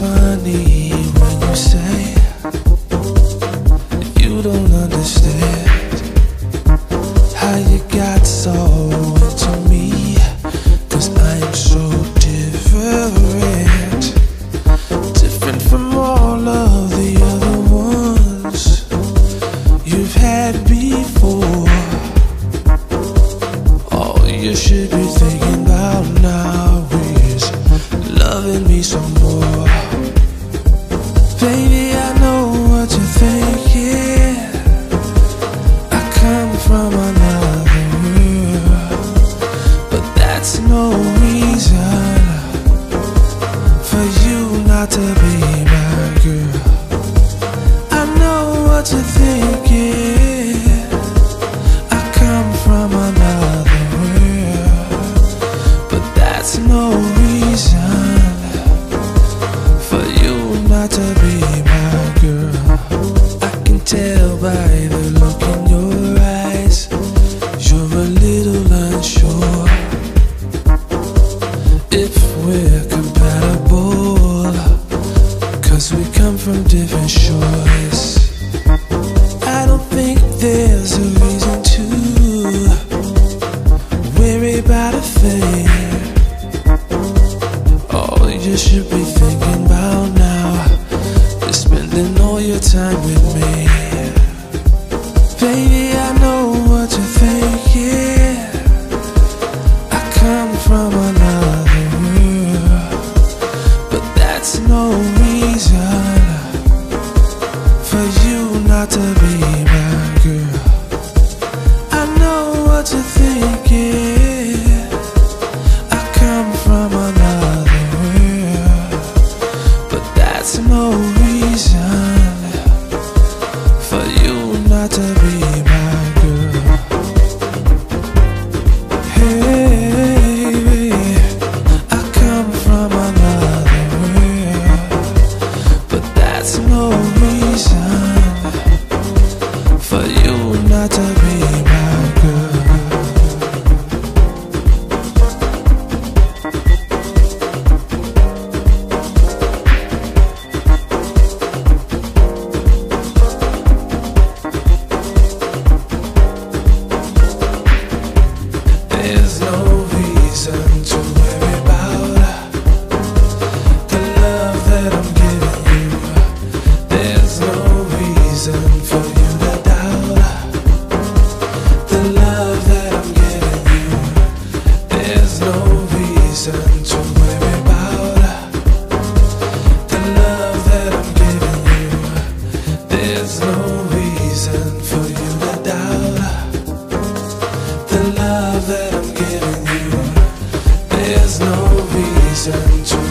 funny when you say you don't understand how you got so into me, 'cause I am so different from all of the other ones you've had before. All you should be thinking about now is loving me some more. Baby, I know what you're thinking. I come from another world, but that's no reason for you not to be my girl. I know what you're thinking. I come from another world, but that's no reason for you not to be my girl. I can tell by the look in your eyes, you're a little unsure if we're compatible, 'cause we come from different shores. I don't think there's a reason to worry about a thing. All you should be thinking about now is spending all your time with me. Baby, I know what you're thinking. I come from another world, but that's no reason for you not to be my girl. I know what you're thinking. I come from another world, but that's no reason for you not to be my girl. Hey, baby, I come from another world, but that's no reason for you not to be my girl. There's no reason to worry about the love that I'm giving you. There's no reason for you to doubt the love that I'm giving you. There's no reason to worry about the love that I'm giving you. There's no reason for you to doubt the love that I'm giving you. There's no reason to